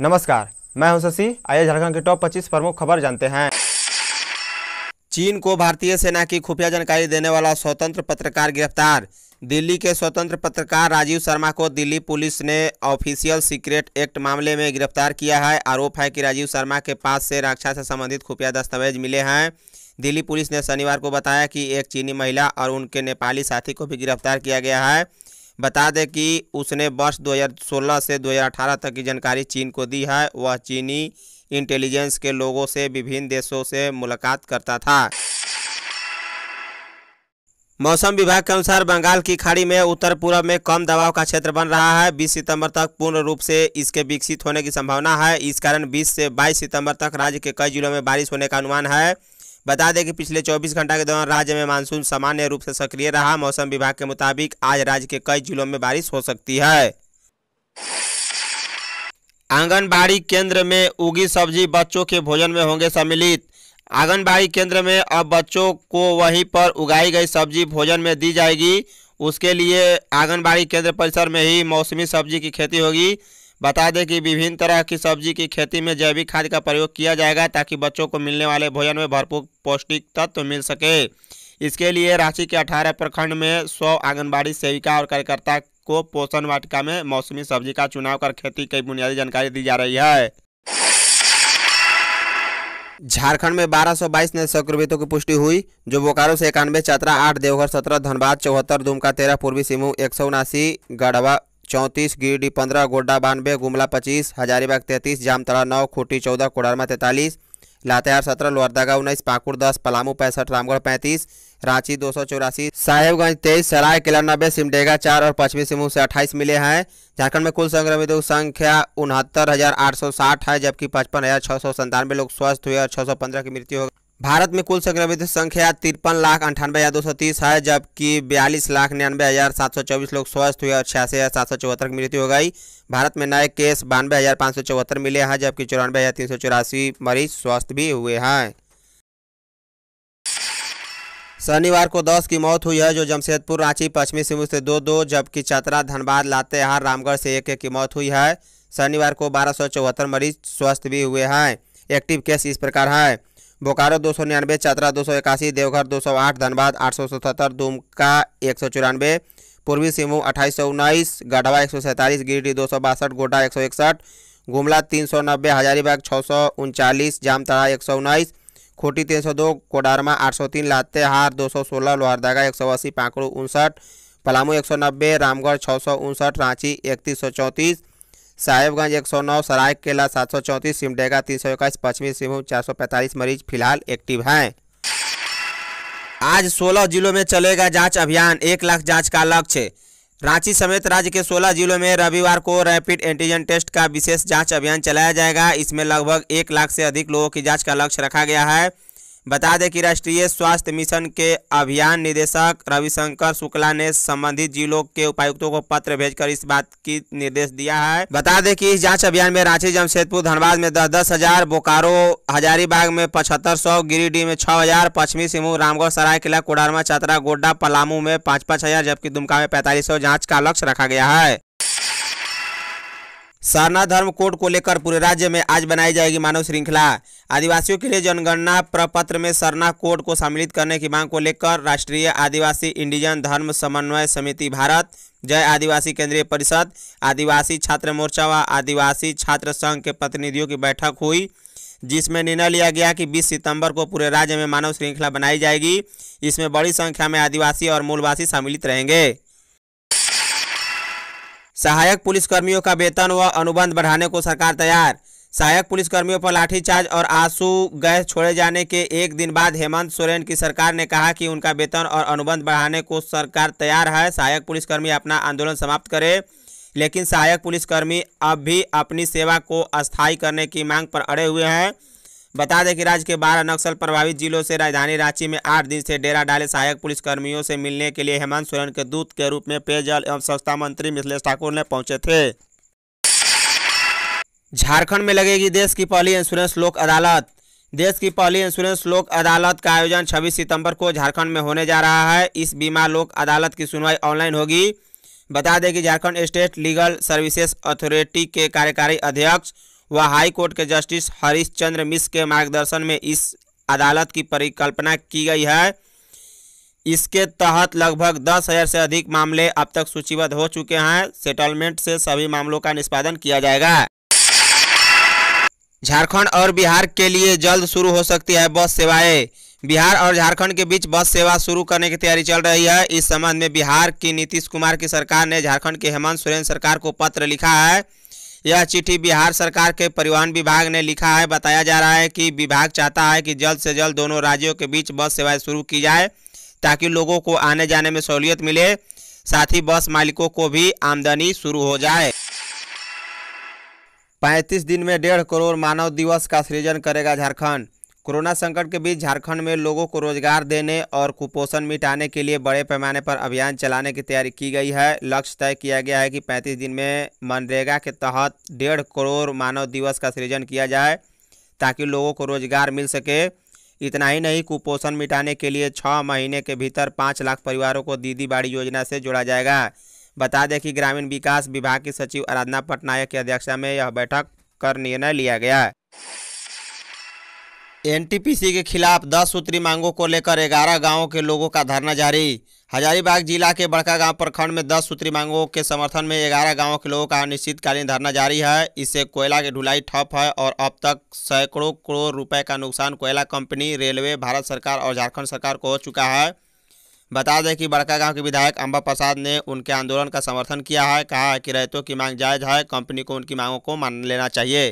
नमस्कार, मैं हूं शशि। आइए झारखंड के टॉप 25 प्रमुख खबर जानते हैं। चीन को भारतीय सेना की खुफिया जानकारी देने वाला स्वतंत्र पत्रकार गिरफ्तार। दिल्ली के स्वतंत्र पत्रकार राजीव शर्मा को दिल्ली पुलिस ने ऑफिशियल सीक्रेट एक्ट मामले में गिरफ्तार किया है। आरोप है कि राजीव शर्मा के पास से रक्षा से संबंधित खुफिया दस्तावेज मिले हैं। दिल्ली पुलिस ने शनिवार को बताया कि एक चीनी महिला और उनके नेपाली साथी को भी गिरफ्तार किया गया है। बता दें कि उसने वर्ष 2016 से 2018 तक की जानकारी चीन को दी है। वह चीनी इंटेलिजेंस के लोगों से विभिन्न देशों से मुलाकात करता था। मौसम विभाग के अनुसार बंगाल की खाड़ी में उत्तर पूर्व में कम दबाव का क्षेत्र बन रहा है। 20 सितंबर तक पूर्ण रूप से इसके विकसित होने की संभावना है। इस कारण 20 से 22 सितंबर तक राज्य के कई जिलों में बारिश होने का अनुमान है। बता दें कि पिछले 24 घंटा के दौरान राज्य में मानसून सामान्य रूप से सक्रिय रहा। मौसम विभाग के मुताबिक आज राज्य के कई जिलों में बारिश हो सकती है। आंगनबाड़ी केंद्र में उगी सब्जी बच्चों के भोजन में होंगे सम्मिलित। आंगनबाड़ी केंद्र में अब बच्चों को वहीं पर उगाई गई सब्जी भोजन में दी जाएगी। उसके लिए आंगनबाड़ी केंद्र परिसर में ही मौसमी सब्जी की खेती होगी। बता दें कि विभिन्न तरह की सब्जी की खेती में जैविक खाद का प्रयोग किया जाएगा ताकि बच्चों को मिलने वाले भोजन में भरपूर पौष्टिक तत्व मिल सके। इसके लिए रांची के 18 प्रखंड में 100 आंगनबाड़ी सेविका और कार्यकर्ता को पोषण वाटिका में मौसमी सब्जी का चुनाव कर खेती की बुनियादी जानकारी दी जा रही है। झारखंड में 1222 नए संक्रमितों की पुष्टि हुई, जो बोकारो से 91, चतरा 8, देवघर 17, धनबाद 74, दुमका 13, पूर्वी सिंहभूम 179, गढ़वा 34, गिरिडीह 15, गोड्डा 92, गुमला 25, हजारीबाग 33, जामतड़ा 9, खूंटी 14, कोडरमा 43, लातेहार 17, लोहरदगा 19, पाकुड़ 10, पलामू 65, रामगढ़ 35, रांची 284, साहेबगंज 23, सरायकेला 90, सिमडेगा 4 और पश्चिमी सिंहभूम से 28 मिले हैं। झारखंड में कुल संक्रमितों की संख्या 69,860 है, जबकि 55,697 लोग स्वस्थ हुए और 615 की मृत्यु हो गई। भारत में कुल संक्रमितों की संख्या 53,98,230 है, जबकि 42,99,724 लोग स्वस्थ हुए और 86,774 की मृत्यु हो गई। भारत में नए केस 92,574 मिले हैं, जबकि 94,384 मरीज स्वस्थ भी हुए हैं। शनिवार को 10 की मौत हुई है, जो जमशेदपुर, रांची, पश्चिमी सिंहभूम से 2-2, जबकि चतरा, धनबाद, लातेहार, रामगढ़ से 1-1 की मौत हुई है। शनिवार को 1274 मरीज स्वस्थ भी हुए हैं। एक्टिव केस इस प्रकार है: बोकारो 299, चतरा 281, देवघर 208, धनबाद 877, दुमका 194, पूर्वी सिंहभूम 2819, गढ़वा 147, गिरिडीह 262, गोड्डा 161, गुमला 390, हजारीबाग 639, जामतड़ा 119, खूंटी 302, कोडरमा 803, लातेहार 216, लोहरदगा 180, पाकुड़ 59, पलामू 190, रामगढ़ 659, रांची 3134, साहेबगंज 109, सरायकेला 734, सिमडेगा 321, पश्चिमी सिंहभूम 445 मरीज फिलहाल एक्टिव हैं। आज 16 जिलों में चलेगा जांच अभियान, 1 लाख जांच का लक्ष्य। रांची समेत राज्य के 16 जिलों में रविवार को रैपिड एंटीजन टेस्ट का विशेष जांच अभियान चलाया जाएगा। इसमें लगभग 1 लाख से अधिक लोगों की जाँच का लक्ष्य रखा गया है। बता दें कि राष्ट्रीय स्वास्थ्य मिशन के अभियान निदेशक रविशंकर शुक्ला ने संबंधित जिलों के उपायुक्तों को पत्र भेजकर इस बात की निर्देश दिया है। बता दें कि इस जांच अभियान में रांची, जमशेदपुर, धनबाद में 10,000, बोकारो, हजारीबाग में 7500, गिरिडीह में 6000, पश्चिमी सिंहभूम, रामगढ़, सरायकेला, कोडरमा, चतरा, गोड्डा, पलामू में 5,000, जबकि दुमका में 4,500 जाँच का लक्ष्य रखा गया है। सरना धर्म कोड को लेकर पूरे राज्य में आज बनाई जाएगी मानव श्रृंखला। आदिवासियों के लिए जनगणना प्रपत्र में सरना कोड को सम्मिलित करने की मांग को लेकर राष्ट्रीय आदिवासी इंडिजन धर्म समन्वय समिति भारत, जय आदिवासी केंद्रीय परिषद, आदिवासी छात्र मोर्चा व आदिवासी छात्र संघ के प्रतिनिधियों की बैठक हुई, जिसमें निर्णय लिया गया कि 20 सितंबर को पूरे राज्य में मानव श्रृंखला बनाई जाएगी। इसमें बड़ी संख्या में आदिवासी और मूलवासी सम्मिलित रहेंगे। सहायक पुलिसकर्मियों का वेतन व अनुबंध बढ़ाने को सरकार तैयार। सहायक पुलिसकर्मियों पर लाठीचार्ज और आंसू गैस छोड़े जाने के एक दिन बाद हेमंत सोरेन की सरकार ने कहा कि उनका वेतन और अनुबंध बढ़ाने को सरकार तैयार है। सहायक पुलिसकर्मी अपना आंदोलन समाप्त करें, लेकिन सहायक पुलिसकर्मी अब भी अपनी सेवा को अस्थायी करने की मांग पर अड़े हुए हैं। बता दें कि राज्य के 12 नक्सल प्रभावित जिलों से राजधानी रांची में 8 दिन से डेरा डाले सहायक पुलिसकर्मियों से मिलने के लिए हेमंत सोरेन के दूत के रूप में पेयजल एवं स्वच्छता मंत्री मिथलेश ठाकुर ने पहुंचे थे। झारखंड में लगेगी देश की पहली इंश्योरेंस लोक अदालत। देश की पहली इंश्योरेंस लोक अदालत का आयोजन 26 सितंबर को झारखंड में होने जा रहा है। इस बीमा लोक अदालत की सुनवाई ऑनलाइन होगी। बता दें कि Jharkhand state legal services authority के कार्यकारी अध्यक्ष व हाई कोर्ट के जस्टिस हरीश चंद्र मिश्र के मार्गदर्शन में इस अदालत की परिकल्पना की गई है। इसके तहत लगभग 10,000 से अधिक मामले अब तक सूचीबद्ध हो चुके हैं। सेटलमेंट से सभी मामलों का निष्पादन किया जाएगा। झारखंड और बिहार के लिए जल्द शुरू हो सकती है बस सेवाएं। बिहार और झारखंड के बीच बस सेवा शुरू करने की तैयारी चल रही है। इस संबंध में बिहार की नीतीश कुमार की सरकार ने झारखंड के हेमंत सोरेन सरकार को पत्र लिखा है। यह चिट्ठी बिहार सरकार के परिवहन विभाग ने लिखा है। बताया जा रहा है कि विभाग चाहता है कि जल्द से जल्द दोनों राज्यों के बीच बस सेवाएं शुरू की जाए ताकि लोगों को आने जाने में सहूलियत मिले, साथ ही बस मालिकों को भी आमदनी शुरू हो जाए। 35 दिन में 1.5 करोड़ मानव दिवस का सृजन करेगा झारखंड। कोरोना संकट के बीच झारखंड में लोगों को रोजगार देने और कुपोषण मिटाने के लिए बड़े पैमाने पर अभियान चलाने की तैयारी की गई है। लक्ष्य तय किया गया है कि 35 दिन में मनरेगा के तहत 1.5 करोड़ मानव दिवस का सृजन किया जाए ताकि लोगों को रोजगार मिल सके। इतना ही नहीं, कुपोषण मिटाने के लिए 6 महीने के भीतर 5 लाख परिवारों को दीदी बाड़ी योजना से जोड़ा जाएगा। बता दें कि ग्रामीण विकास विभाग की सचिव आराधना पटनायक की अध्यक्षता में यह बैठक कर निर्णय लिया गया। एनटीपीसी के खिलाफ 10 सूत्री मांगों को लेकर 11 गांवों के लोगों का धरना जारी। हजारीबाग जिला के बड़कागांव प्रखंड में 10 सूत्री मांगों के समर्थन में 11 गांवों के लोगों का अनिश्चितकालीन धरना जारी है। इससे कोयला की ढुलाई ठप है और अब तक सैकड़ों करोड़ रुपए का नुकसान कोयला कंपनी, रेलवे, भारत सरकार और झारखंड सरकार को हो चुका है। बता दें कि बड़कागांव के विधायक अम्बा प्रसाद ने उनके आंदोलन का समर्थन किया है। कहा है कि रैयतों की मांग जायज है, कंपनी को उनकी मांगों को मान लेना चाहिए।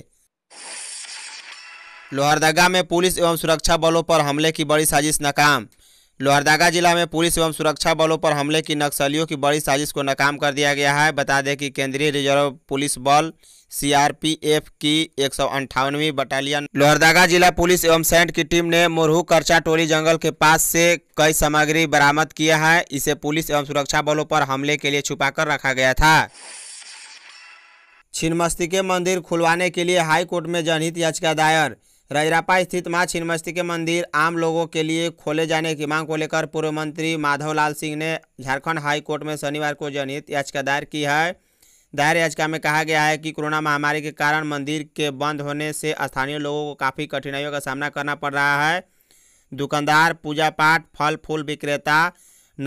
लोहरदगा में पुलिस एवं सुरक्षा बलों पर हमले की बड़ी साजिश नाकाम। लोहरदगा जिला में पुलिस एवं सुरक्षा बलों पर हमले की नक्सलियों की बड़ी साजिश को नाकाम कर दिया गया है। बता दें कि केंद्रीय रिजर्व पुलिस बल सीआरपीएफ की 158वीं बटालियन लोहरदगा जिला पुलिस एवं सैंड की टीम ने मुरहू करचा टोली जंगल के पास से कई सामग्री बरामद किया है। इसे पुलिस एवं सुरक्षा बलों पर हमले के लिए छुपा कर रखा गया था। छिन्नमस्तिके मंदिर खुलवाने के लिए हाईकोर्ट में जनहित याचिका दायर। रजरापा स्थित मां छिन्नमस्तिके मंदिर आम लोगों के लिए खोले जाने की मांग को लेकर पूर्व मंत्री माधवलाल सिंह ने झारखंड हाई कोर्ट में शनिवार को जनहित याचिका दायर की है। दायर याचिका में कहा गया है कि कोरोना महामारी के कारण मंदिर के बंद होने से स्थानीय लोगों को काफ़ी कठिनाइयों का सामना करना पड़ रहा है। दुकानदार, पूजा पाठ, फल फूल विक्रेता,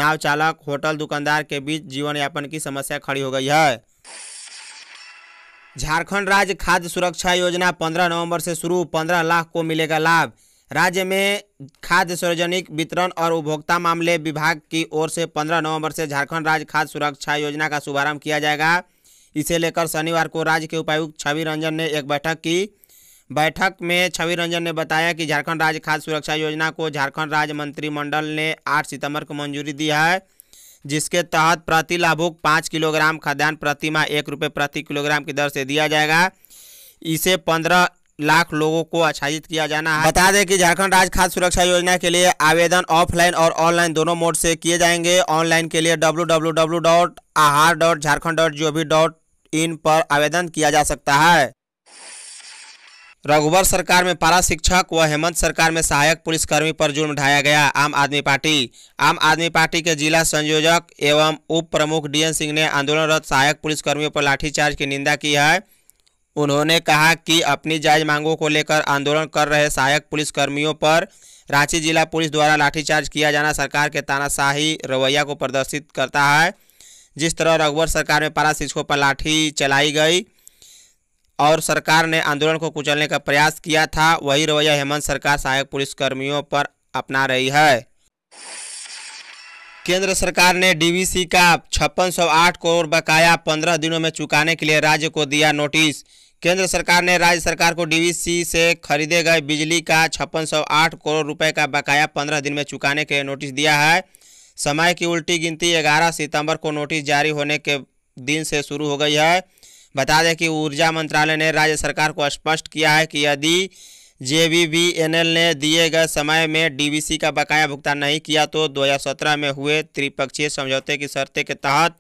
नाव चालक, होटल दुकानदार के बीच जीवन यापन की समस्या खड़ी हो गई है। झारखंड राज्य खाद्य सुरक्षा योजना 15 नवंबर से शुरू, 15 लाख को मिलेगा लाभ। राज्य में खाद्य सार्वजनिक वितरण और उपभोक्ता मामले विभाग की ओर से 15 नवंबर से झारखंड राज्य खाद्य सुरक्षा योजना का शुभारंभ किया जाएगा। इसे लेकर शनिवार को राज्य के उपायुक्त छवि रंजन ने एक बैठक की। बैठक में छवि रंजन ने बताया कि झारखंड राज्य खाद्य सुरक्षा योजना को झारखंड राज्य मंत्रिमंडल ने 8 सितंबर को मंजूरी दी है, जिसके तहत प्रति लाभुक 5 किलोग्राम खाद्यान्न प्रति माह 1 रुपये प्रति किलोग्राम की दर से दिया जाएगा। इसे 15 लाख लोगों को आच्छादित किया जाना है। बता दें कि झारखंड राज्य खाद्य सुरक्षा योजना के लिए आवेदन ऑफलाइन और ऑनलाइन दोनों मोड से किए जाएंगे। ऑनलाइन के लिए www.ahar.jharkhand.gov.in पर आवेदन किया जा सकता है। रघुवर सरकार में पारा शिक्षक व हेमंत सरकार में सहायक पुलिसकर्मी पर जुर्म ढाया गया। आम आदमी पार्टी के जिला संयोजक एवं उप प्रमुख डी सिंह ने आंदोलनरत सहायक पुलिसकर्मियों पर लाठीचार्ज की निंदा की है। उन्होंने कहा कि अपनी जायज मांगों को लेकर आंदोलन कर रहे सहायक पुलिसकर्मियों पर रांची जिला पुलिस द्वारा लाठीचार्ज किया जाना सरकार के तानाशाही रवैया को प्रदर्शित करता है। जिस तरह रघुवर सरकार में पारा शिक्षकों पर लाठी चलाई गई और सरकार ने आंदोलन को कुचलने का प्रयास किया था, वही रवैया हेमंत सरकार सहायक पुलिसकर्मियों पर अपना रही है। केंद्र सरकार ने डीवीसी का 5608 करोड़ बकाया 15 दिनों में चुकाने के लिए राज्य को दिया नोटिस। केंद्र सरकार ने राज्य सरकार को डीवीसी से खरीदे गए बिजली का 5608 करोड़ रुपए का बकाया 15 दिन में चुकाने के लिए नोटिस दिया है। समय की उल्टी गिनती 11 सितंबर को नोटिस जारी होने के दिन से शुरू हो गई है। बता दें कि ऊर्जा मंत्रालय ने राज्य सरकार को स्पष्ट किया है कि यदि जेवीबीएनएल ने दिए गए समय में डीवीसी का बकाया भुगतान नहीं किया तो 2017 में हुए त्रिपक्षीय समझौते की शर्तें के तहत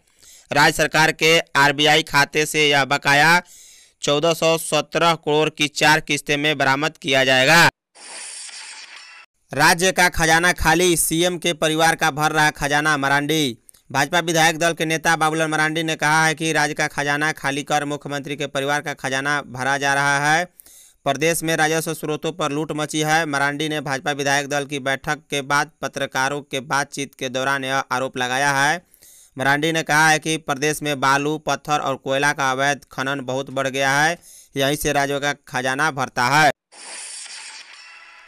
राज्य सरकार के आरबीआई खाते से यह बकाया 1417 करोड़ की 4 किस्तें में बरामद किया जाएगा। राज्य का खजाना खाली, सीएम के परिवार का भर रहा खजाना। मरांडी भाजपा विधायक दल के नेता बाबूलाल मरांडी ने कहा है कि राज्य का खजाना खाली कर मुख्यमंत्री के परिवार का खजाना भरा जा रहा है। प्रदेश में राजस्व स्रोतों पर लूट मची है। मरांडी ने भाजपा विधायक दल की बैठक के बाद पत्रकारों के बातचीत के दौरान यह आरोप लगाया है। मरांडी ने कहा है कि प्रदेश में बालू, पत्थर और कोयला का अवैध खनन बहुत बढ़ गया है, यहीं से राज्य का खजाना भरता है।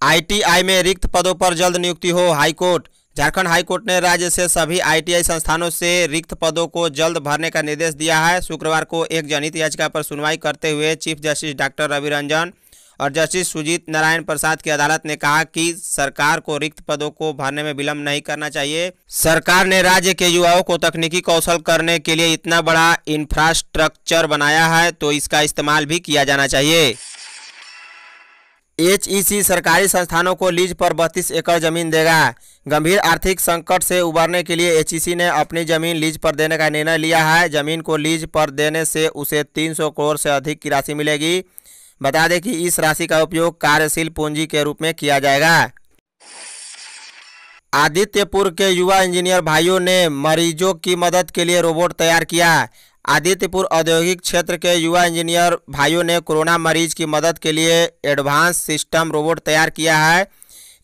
आईटीआई में रिक्त पदों पर जल्द नियुक्ति हो, हाईकोर्ट। झारखंड हाईकोर्ट ने राज्य से सभी आईटीआई संस्थानों से रिक्त पदों को जल्द भरने का निर्देश दिया है। शुक्रवार को एक जनहित याचिका पर सुनवाई करते हुए chief justice doctor Ravi Ranjan और जस्टिस सुजीत नारायण प्रसाद की अदालत ने कहा कि सरकार को रिक्त पदों को भरने में विलंब नहीं करना चाहिए। सरकार ने राज्य के युवाओं को तकनीकी कौशल करने के लिए इतना बड़ा इंफ्रास्ट्रक्चर बनाया है, तो इसका इस्तेमाल भी किया जाना चाहिए। एचईसी सरकारी संस्थानों को लीज पर 32 एकड़ जमीन देगा। गंभीर आर्थिक संकट से उबरने के लिए एचईसी ने अपनी जमीन लीज पर देने का निर्णय लिया है। जमीन को लीज पर देने से उसे 300 करोड़ से अधिक की राशि मिलेगी। बता दें कि इस राशि का उपयोग कार्यशील पूंजी के रूप में किया जाएगा। आदित्यपुर के युवा इंजीनियर भाइयों ने मरीजों की मदद के लिए रोबोट तैयार किया। आदित्यपुर औद्योगिक क्षेत्र के युवा इंजीनियर भाइयों ने कोरोना मरीज की मदद के लिए एडवांस सिस्टम रोबोट तैयार किया है।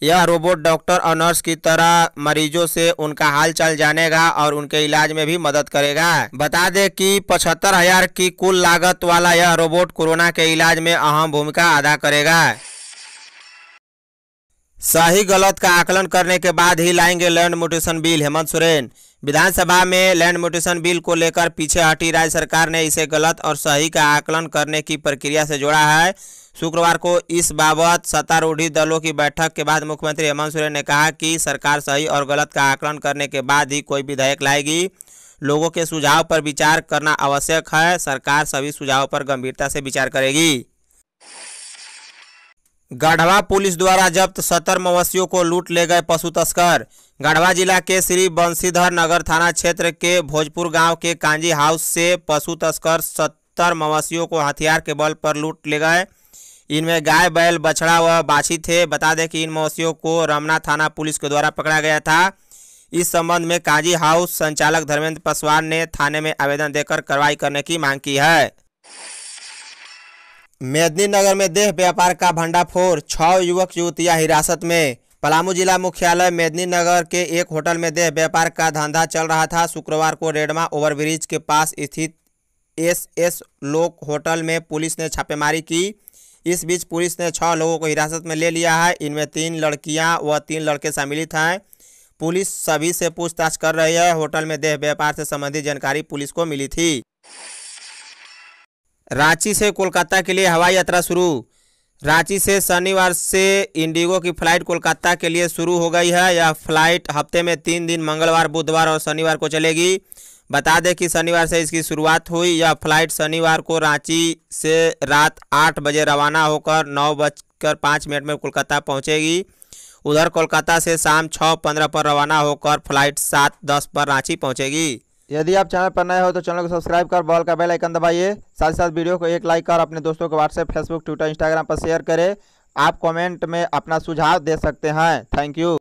यह रोबोट डॉक्टर और नर्स की तरह मरीजों से उनका हालचाल जानेगा और उनके इलाज में भी मदद करेगा। बता दें कि 75,000 की कुल लागत वाला यह रोबोट कोरोना के इलाज में अहम भूमिका अदा करेगा। सही गलत का आकलन करने के बाद ही लाएंगे land mutation bill, Hemant Soren. विधानसभा में लैंड म्यूटेशन बिल को लेकर पीछे हटी राज्य सरकार ने इसे गलत और सही का आकलन करने की प्रक्रिया से जोड़ा है। शुक्रवार को इस बाबत सत्तारूढ़ी दलों की बैठक के बाद मुख्यमंत्री हेमंत सोरेन ने कहा कि सरकार सही और गलत का आकलन करने के बाद ही कोई विधेयक लाएगी। लोगों के सुझाव पर विचार करना आवश्यक है। सरकार सभी सुझावों पर गंभीरता से विचार करेगी। गढ़वा पुलिस द्वारा जब्त 70 मवेशियों को लूट ले गए पशु तस्कर। गढ़वा जिला के श्री बंशीधर नगर थाना क्षेत्र के भोजपुर गांव के कांजी हाउस से पशु तस्कर 70 मवेशियों को हथियार के बल पर लूट ले गए। इनमें गाय, बैल, बछड़ा व बाछी थे। बता दें कि इन मवेशियों को रमना थाना पुलिस के द्वारा पकड़ा गया था। इस संबंध में कांजी हाउस संचालक धर्मेंद्र पासवान ने थाने में आवेदन देकर कार्रवाई करने की मांग की है। मेदिनीनगर में देह व्यापार का भंडाफोड़, 6 युवक युवतियां हिरासत में। पलामू जिला मुख्यालय मेदिनीनगर के एक होटल में देह व्यापार का धंधा चल रहा था। शुक्रवार को रेडमा ओवरब्रिज के पास स्थित एसएस लोक होटल में पुलिस ने छापेमारी की। इस बीच पुलिस ने 6 लोगों को हिरासत में ले लिया है। इनमें 3 लड़कियाँ व 3 लड़के सम्मिलित हैं। पुलिस सभी से पूछताछ कर रही है। होटल में देह व्यापार से संबंधित जानकारी पुलिस को मिली थी। रांची से कोलकाता के लिए हवाई यात्रा शुरू। रांची से शनिवार से इंडिगो की फ्लाइट कोलकाता के लिए शुरू हो गई है। यह फ्लाइट हफ्ते में 3 दिन मंगलवार, बुधवार और शनिवार को चलेगी। बता दें कि शनिवार से इसकी शुरुआत हुई। यह फ्लाइट शनिवार को रांची से रात 8 बजे रवाना होकर 9:05 में कोलकाता पहुंचेगी। उधर कोलकाता से शाम 6:15 पर रवाना होकर फ्लाइट 7:10 पर रांची पहुँचेगी। यदि आप चैनल पर नए हो तो चैनल को सब्सक्राइब कर बॉल का बेल आइकन दबाइए। साथ ही साथ वीडियो को एक लाइक कर अपने दोस्तों को व्हाट्सएप, फेसबुक, ट्विटर, इंस्टाग्राम पर शेयर करें। आप कमेंट में अपना सुझाव दे सकते हैं। Thank you.